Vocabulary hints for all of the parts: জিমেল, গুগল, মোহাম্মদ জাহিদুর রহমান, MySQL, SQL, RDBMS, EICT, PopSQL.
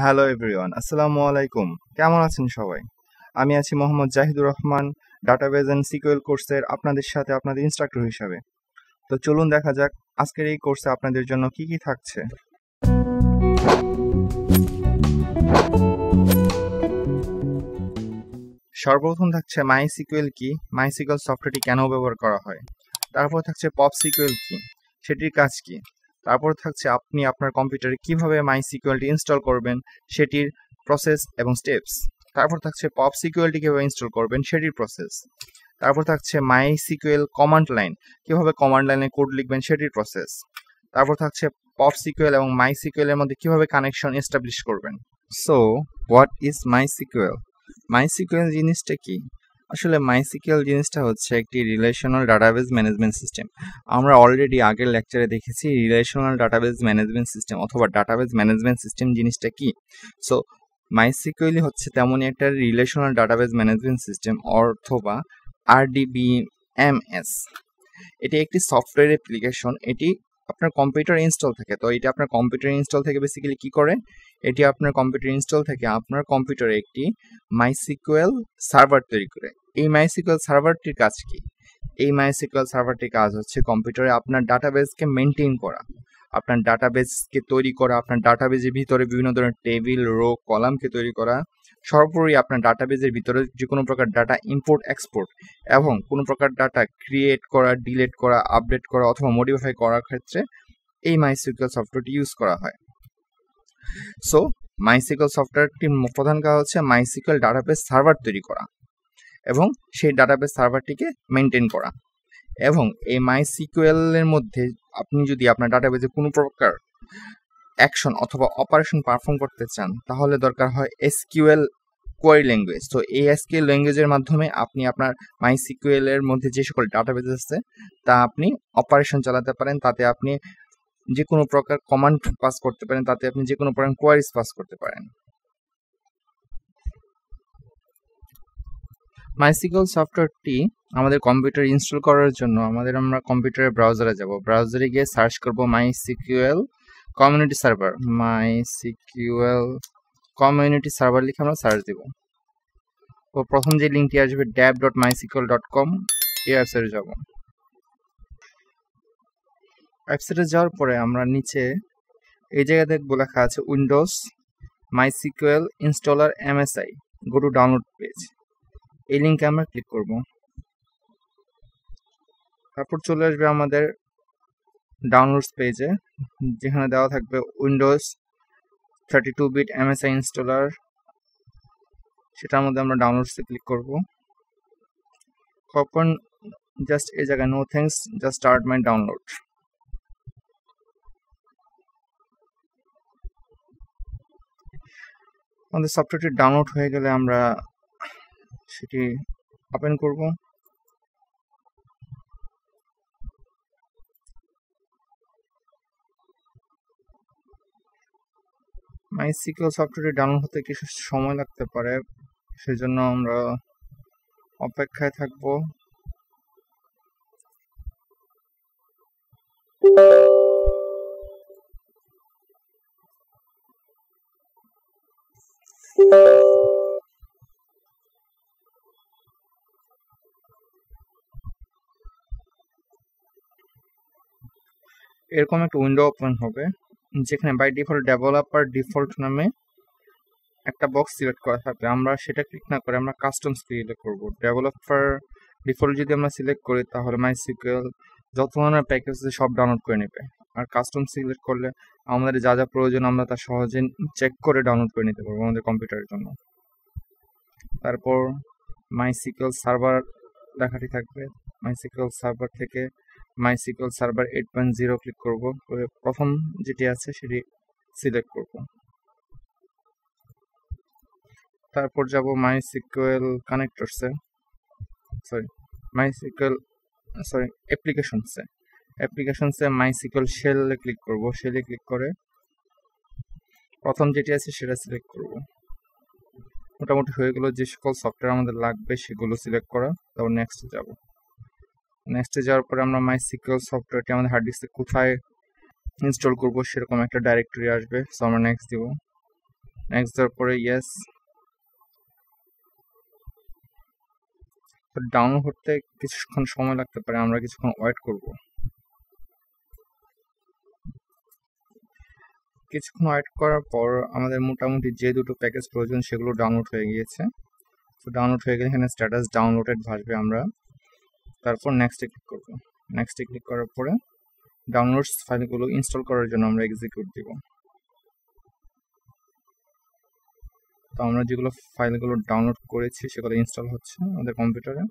Hello everyone, আসসালামু আলাইকুম। কেমন আছেন সবাই? আমি আছি মোহাম্মদ জাহিদুর রহমান, database and SQL কোর্সের আপনাদের সাথে আপনাদের ইনস্ট্রাক্টর হিসাবে। তো চলুন দেখা যাক আজকের এই কোর্সে আপনাদের জন্য কি কি থাকছে। সর্বপ্রথম থাকছে MySQL কি, MySQL সফটওয়্যারটি কেন ব্যবহার করা হয়। তারপর থাকছে PopSQL কি, সেটির কাজ কি। তারপর থাকছে আপনি আপনার কম্পিউটারে কিভাবে MySQLটি ইনস্টল করবেন, সেটির প্রসেস এবং স্টেপস। তারপর থাকছে PopSQLটি কিভাবে ইনস্টল করবেন, সেটির প্রসেস। তারপর থাকছে MySQL কমান্ড লাইন, কিভাবে কমান্ড লাইনে কোড লিখবেন, সেটির প্রসেস। তারপর থাকছে PopSQL এবং MySQL এর মধ্যে কিভাবে কানেকশন এস্টাবলিশ করবেন। So what is MySQL? MySQL জিনিসটা কি? আসলে MySQL জিনিসটা হচ্ছে একটি রিলেশনাল ডাটাবেজ ম্যানেজমেন্ট সিস্টেম। আমরা অলরেডি আগের লেকচারে দেখেছি রিলেশনাল ডাটাবেজ ম্যানেজমেন্ট সিস্টেম অথবা ডাটাবেজ ম্যানেজমেন্ট সিস্টেম জিনিসটা কি। সো MySQL হচ্ছে তেমনই একটা রিলেশনাল ডাটাবেজ ম্যানেজমেন্ট সিস্টেম অথবা RDBMS। এটি একটি সফটওয়্যার অ্যাপ্লিকেশন। এটি আপনার কম্পিউটার ইনস্টল থাকে। তো এটা আপনার কম্পিউটার ইনস্টল থেকে বেসিক্যালি কি করে, এটি আপনার কম্পিউটার ইনস্টল থেকে আপনার কম্পিউটারে একটি MySQL সার্ভার তৈরি করে। এই MySQL সার্ভারটির কাজ কি? এই MySQL সার্ভারটির কাজ হচ্ছে কম্পিউটারে আপনার ডাটাবেসকে মেনটেন করা, আপনার ডাটাবেসকে তৈরি করা, আপনার ডাটাবেজের ভিতরে বিভিন্ন ধরনের টেবিল, রো, কলামকে তৈরি করা, সর্বোপরি আপনার ডাটাবেজের ভিতরে যে কোনো প্রকার ডাটা ইম্পোর্ট এক্সপোর্ট এবং কোনো প্রকার ডাটা ক্রিয়েট করা, ডিলিট করা, আপডেট করা অথবা মডিফাই করার ক্ষেত্রে এই MySQL সফটওয়্যারটি ইউজ করা হয়। সো MySQL সফটওয়্যারটির প্রধান কাজ হচ্ছে MySQL ডাটাবেস সার্ভার তৈরি করা এবং সেই ডাটাবেস সার্ভারটিকে মেনটেন করা। এবং এই MySQL এর মধ্যে আপনি যদি আপনার ডাটাবেজে কোনো প্রকার অ্যাকশন অথবা অপারেশন পারফর্ম করতে চান, তাহলে দরকার হয় SQL কোয়েরি ল্যাঙ্গুয়েজ। তো এই SQL ল্যাঙ্গুয়েজের মাধ্যমে আপনি আপনার MySQL এর মধ্যে যে সকল ডাটাবেজ আছে তা আপনি অপারেশন চালাতে পারেন, তাতে আপনি যে কোনো প্রকার কমান্ড পাস করতে পারেন, তাতে আপনি যে কোনো প্রকার কোয়ারিজ পাস করতে পারেন। MySQL সফটওয়্যারটি আমাদের কম্পিউটার ইনস্টল করার জন্য আমরা কম্পিউটারের ব্রাউজারে যাব। ব্রাউজারে গিয়ে সার্চ করব MySQL community server. MySQL community server লিখে আমরা সার্চ দেব। তো প্রথম যে লিঙ্কটি আসবে dev.mysql.com, এই ওয়েবসাইটে যাব। ওয়েবসাইটে যাওয়ার পরে আমরা নিচে এই জায়গায় দেখব লেখা আছে Windows MySQL installer MSI, go to download page. এই লিঙ্কে আমরা ক্লিক করব। তারপর চলে আসবে আমাদের ডাউনলোডস পেজে, যেখানে দেওয়া থাকবে উইন্ডোজ 32-bit MSI ইনস্টলার। সেটার মধ্যে আমরা ডাউনলোডসে ক্লিক করব। কখন জাস্ট এই জায়গায় no thanks, just start my download. আমাদের সফটওয়্যারটি ডাউনলোড হয়ে গেলে আমরা সেটি ওপেন করব। MySQL সফটওয়্যারটি ডাউনলোড হতে কিছু সময় লাগতে পারে, সেজন্য আমরা অপেক্ষায় থাকব। এরকম একটা উইন্ডো ওপেন হবে, যেখানে বাই ডিফল্ট ডেভেলপার ডিফল্ট নামে একটা বক্স সিলেক্ট করা থাকবে। আমরা সেটা ক্লিক না করে আমরা কাস্টম সিলেক্ট করব। ডেভেলপার ডিফল্ট যদি আমরা সিলেক্ট করি, তাহলে MySQL যত ধরনের প্যাকেজ আছে সব ডাউনলোড করে নেবে। আর কাস্টম সিলেক্ট করলে আমাদের যা যা প্রয়োজন আমরা তা সহজে চেক করে ডাউনলোড করে নিতে পারবো আমাদের কম্পিউটারের জন্য। তারপর MySQL সার্ভার লেখাটি থাকবে। MySQL সার্ভার থেকে MySQL সার্ভার 8.0 ক্লিক করব। প্রথম যেটি আছে সেটি সিলেক্ট করব। তারপর যাব MySQL কানেক্টরসে, সরি অ্যাপ্লিকেশনসে। MySQL শেলে ক্লিক করব। শেলে ক্লিক করে প্রথম যেটি আছে সেটা সিলেক্ট করব। মোটামুটি হয়ে গেল যে সকল সফটওয়্যার আমাদের লাগবে সেগুলো সিলেক্ট করা। তারপর নেক্সটে যাব। নেক্সটে যাওয়ার পরে আমরা MySQL সফটওয়্যারটি আমাদের হার্ড ডিস্কে কোথায় ইনস্টল করব সেরকম একটা ডাইরেক্টরি আসবে। সো আমরা নেক্সট দিব। next তারপরে yes তো ডাউন হতে কিছুক্ষণ সময় লাগতে পারে আমরা কিছুক্ষণ ওয়েট করব কিছুক্ষণ ওয়েট করার পর আমাদের মোটামুটি যে দুটো প্যাকেজ প্রয়োজন সেগুলো ডাউনলোড হয়ে গিয়েছে তো ডাউনলোড হয়ে গেলে এখানে স্ট্যাটাস ডাউনলোডেড ভাসবে আমরা তারপর নেক্সট এ ক্লিক করব নেক্সট এ ক্লিক করার পরে ডাউনলোডস ফাইলগুলো ইনস্টল করার জন্য আমরা এক্সিকিউট দিব তো আমরা যেগুলো ফাইলগুলো ডাউনলোড করেছি সেগুলো ইনস্টল হচ্ছে আমাদের কম্পিউটারে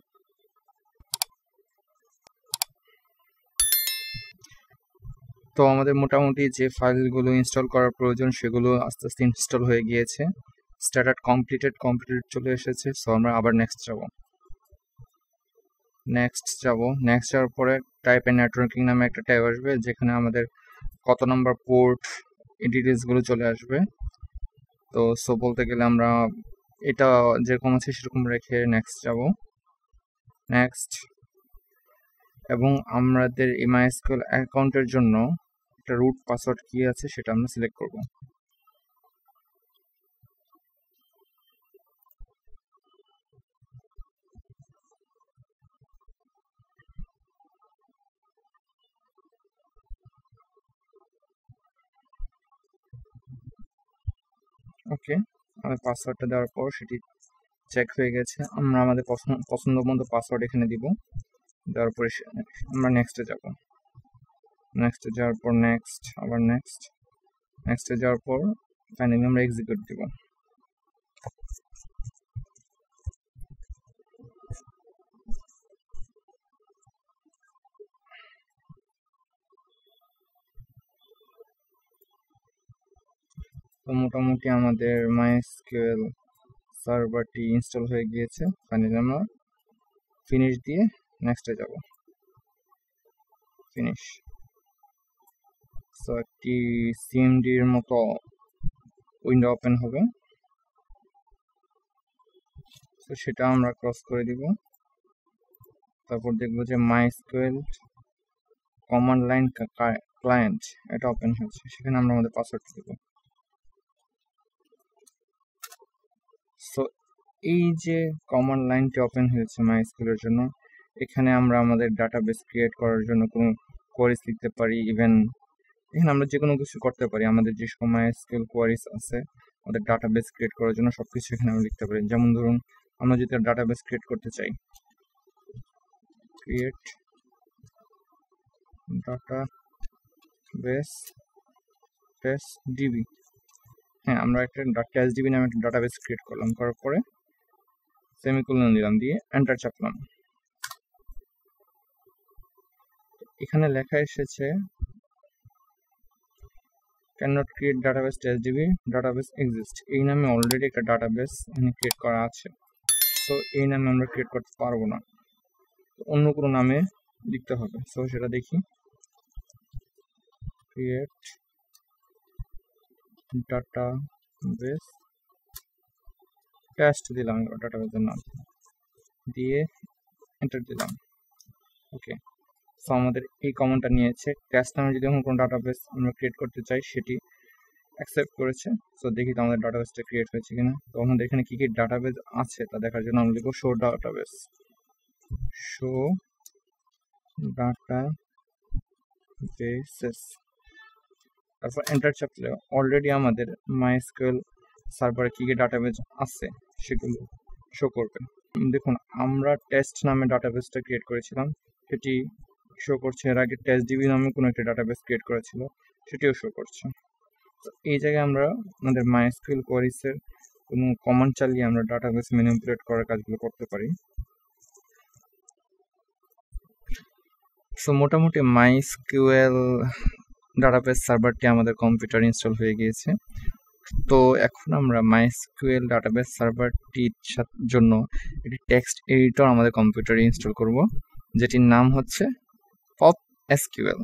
তো আমাদের মোটামুটি যে ফাইলগুলো ইনস্টল করার প্রয়োজন সেগুলো আস্তে আস্তে ইনস্টল হয়ে গিয়েছে স্ট্যাটাস কমপ্লিটেড চলে এসেছে সো আমরা আবার নেক্সট যাওয়ার পরে টাইপ এন্ড নেটওয়ার্কিং নামে একটা ট্যাব আসবে যেখানে আমাদের কত নাম্বার পোর্ট ডিটেইলস গুলো চলে আসবে তো সো বলতে গেলে আমরা এটা যেরকম আছে সেরকম রেখে নেক্সট এবং আমাদের MySQL অ্যাকাউন্টের জন্য একটা রুট পাসওয়ার্ড কি আছে সেটা আমরা সিলেক্ট করব ওকে আমাদের পাসওয়ার্ডটা দেওয়ার পর সেটি চেক হয়ে গেছে আমরা আমাদের পছন্দমতো পাসওয়ার্ড এখানে দিব দেওয়ার পরে আমরা নেক্সটে যাব নেক্সটে যাওয়ার পর নেক্সট আবার নেক্সট নেক্সটে যাওয়ার পর ফাইনালি আমরা এক্সিকিউট দিব তো মোটামুটি আমাদের MySQL সার্ভারটি ইনস্টল হয়ে গিয়েছে ফাইনালি আমরা ফিনিশ দিয়ে নেক্সটে যাব ফিনিশ সো একটি সিএমডি এর মতো উইন্ডো ওপেন হবে তো সেটা আমরা ক্রস করে দিব তারপর দেখব যে MySQL কমান্ড লাইন ক্লায়েন্ট এটা ওপেন হচ্ছে সেখানে আমরা আমাদের পাসওয়ার্ড দিব সো এই যে কমান্ড লাইনটি ওপেন হয়েছে MySQL এর জন্য এখানে আমরা আমাদের ডাটাবেস ক্রিয়েট করার জন্য কোনো কোয়েরিজ লিখতে পারি ইভেন এখানে আমরা যে কোনো কিছু করতে পারি আমাদের যে সময় MySQL কোয়েরিজ আছে আমাদের ডাটাবেস ক্রিয়েট করার জন্য সবকিছু এখানে আমরা লিখতে পারি যেমন ধরুন আমরা যদি ডাটাবেস ক্রিয়েট করতে চাই ক্রিয়েট ডাটাবেস টেস্ট ডিবি হ্যাঁ আমরা একটা টেস্ট ডিবি নামে একটা ডাটাবেস ক্রিয়েট করলাম করার পরে সেমিকোলন দিলাম দিয়ে এন্টার চাপলাম এখানে লেখা এসেছে cannot create database TestDB database exist এই নামে অলরেডি একটা ডাটাবেস ক্রিয়েট করা আছে সো এই নামে আমরা ক্রিয়েট করতে পারবো না অন্য কোনো নামে লিখতে হবে সো সেটা দেখি create database test দিলাম ডাটাবেসের নাম দিয়ে এন্টার দিলাম ওকে সো আমাদের এই কমান্ডটা নিয়েছে টেস্ট নামে যদি কোনো ডাটাবেস আমরা ক্রিয়েট করতে চাই সেটি অ্যাকসেপ্ট করেছে সো দেখি তো আমাদের ডাটাবেসটা ক্রিয়েট হয়েছে কিনা তো আমাদের এখানে কি কি ডাটাবেস আছে তা দেখার জন্য আমরা লিখব শো ডাটাবেসেস তারপর এন্টার চাপলে অলরেডি আমাদের MySQL সার্ভারে কি কি ডাটাবেস আছে সেগুলো শো করবে দেখুন আমরা টেস্ট নামে ডাটাবেসটা ক্রিয়েট করেছিলাম সেটি শো করছে এর আগে TestDB নামে কোনো একটা ডাটাবেস ক্রিয়েট করা ছিল সেটিও শো করছে তো এই জায়গায় আমরা আমাদের MySQL কোয়েরিজ এর কোনো কমান্ড চালিয়ে আমরা ডাটাবেস ম্যানিপুলেট করার কাজগুলো করতে পারি সো মোটামুটি MySQL ডাটাবেস সার্ভারটি আমাদের কম্পিউটারে ইনস্টল হয়ে গিয়েছে তো এখন আমরা MySQL ডাটাবেস সার্ভারটির জন্য একটি টেক্সট এডিটর আমাদের কম্পিউটারে ইনস্টল করব যেটির নাম হচ্ছে PopSQL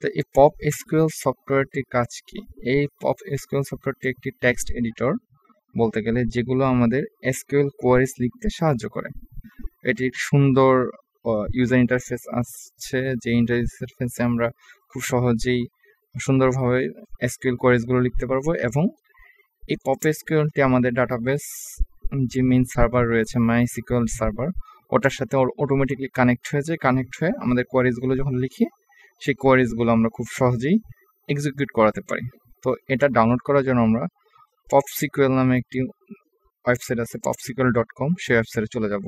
তো এই PopSQL সফটওয়্যারটির কাজ কি এই PopSQL সফটওয়্যারটি একটি টেক্সট এডিটর বলতে গেলে যেগুলো আমাদের SQL কোয়েরিজ লিখতে সাহায্য করে এটি একটি সুন্দর ইউজার ইন্টারফেস আসছে যে ইন্টারফেসে আমরা খুব সহজেই সুন্দরভাবে SQL কোয়েরিজগুলো লিখতে পারবো এবং এই PopSQLটি আমাদের ডাটাবেস যে মেইন সার্ভার রয়েছে MySQL সার্ভার ওটার সাথে অটোমেটিক্যালি কানেক্ট হয়ে যায়। কানেক্ট হয়ে আমাদের কোয়েরিজ গুলো যখন লিখি সেই কোয়েরিজ গুলো আমরা খুব সহজেই এক্সিকিউট করাতে পারি। তো এটা ডাউনলোড করার জন্য আমরা PopSQL নামে একটি ওয়েবসাইট আছে popsql.com, সেই ওয়েবসাইটে চলে যাব।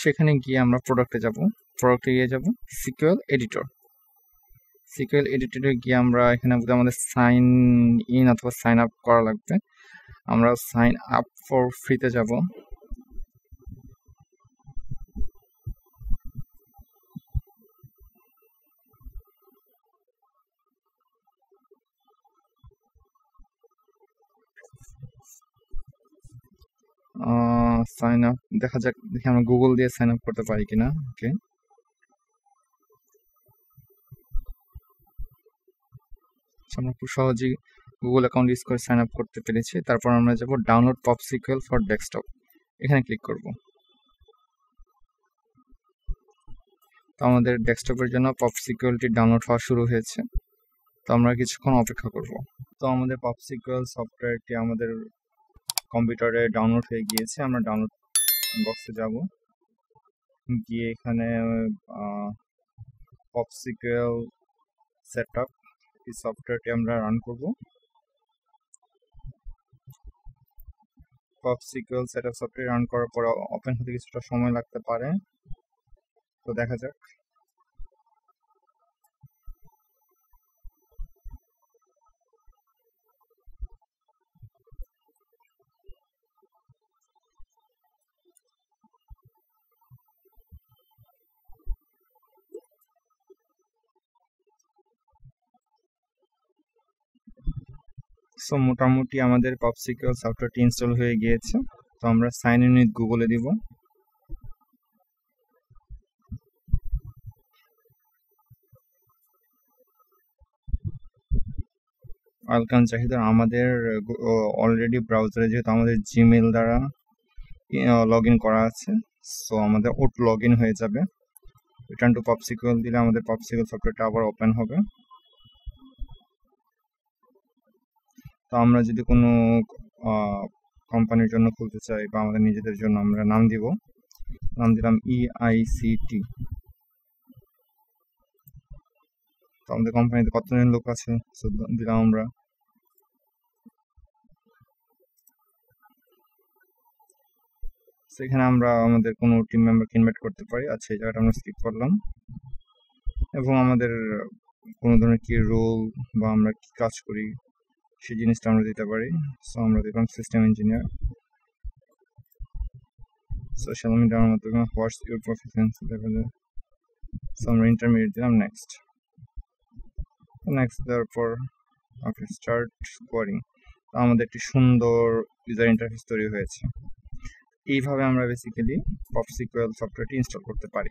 সেখানে গিয়ে আমরা প্রোডাক্টে যাব, প্রোডাক্টে গিয়ে যাব SQL এডিটর। SQL এডিটরে গিয়ে আমরা এখানে আমাদের সাইন ইন অথবা সাইন আপ করা লাগবে, আমরা সাইন আপ ফর ফ্রিতে যাব। সাইন আপ দেখা যাক, দেখি আমরা গুগল দিয়ে সাইন আপ করতে পারি কিনা। ওকে, আমরা খুব সহজেই গুগল অ্যাকাউন্ট ইউজ করে সাইন আপ করতে পেরেছি। তারপর আমরা যাব ডাউনলোড PopSQL ফর ডেস্কটপ, এখানে ক্লিক করব। তো আমাদের ডেস্কটপের জন্য PopSQLটি ডাউনলোড হওয়া শুরু হয়েছে। তো আমরা কিছুক্ষণ অপেক্ষা করব। তো আমাদের PopSQL সফটওয়্যারটি আমাদের কম্পিউটারে ডাউনলোড হয়ে গিয়েছে। আমরা ডাউনলোড বক্সে যাব, গিয়ে এখানে PopSQL সেটআপ এই সফটওয়্যারটি আমরা রান করব। PopSQL সেটআপ সফটওয়্যার রান করার পর ওপেন হতে কিছুটা সময় লাগতে পারে, তো দেখা যাক। সো মোটামুটি আমাদের PopSQL সফটওয়্যারটি ইনস্টল হয়ে গিয়েছে। তো আমরা সাইন ইন উইথ গুগলে দিব। ওয়েলকাম জাহিদুর, আমাদের অলরেডি ব্রাউজারে যেহেতু আমাদের জিমেল দ্বারা লগ ইন করা আছে, সো আমাদের ওট লগ ইন হয়ে যাবে। রিটার্ন টু PopSQL দিলে আমাদের PopSQL সফটওয়্যারটা আবার ওপেন হবে। তো আমরা যদি কোনো কোম্পানির জন্য খুলতে চাই বা আমাদের নিজেদের জন্য, আমরা নাম দিব, নাম দিলাম EICT। তো আমাদের কোম্পানিতে কতজন লোক আছে দিলাম আমরা। সেখানে আমরা আমাদের কোনো টিম মেম্বারকে ইনভাইট করতে পারি। আচ্ছা, এই জায়গাটা আমরা স্কিপ করলাম। এবং আমাদের কোনো ধরনের কি রোল বা আমরা কি কাজ করি সেই জিনিসটা আমরা দিতে পারি। সো আমরা দেখলাম সিস্টেম ইঞ্জিনিয়ার। সোশ্যাল মিডিয়ার মাধ্যমে হোয়াটস ইউর প্রফেশনস দেখা যায়। সো আমরা ইন্টারমিডিয়েট দিলাম, নেক্সট নেক্সট দেওয়ার পর ওকে স্টার্ট কোডিং। তো আমাদের একটি সুন্দর ইউজার ইন্টারফেস তৈরি হয়েছে। এইভাবে আমরা বেসিক্যালি PopSQL সফটওয়্যারটি ইনস্টল করতে পারি।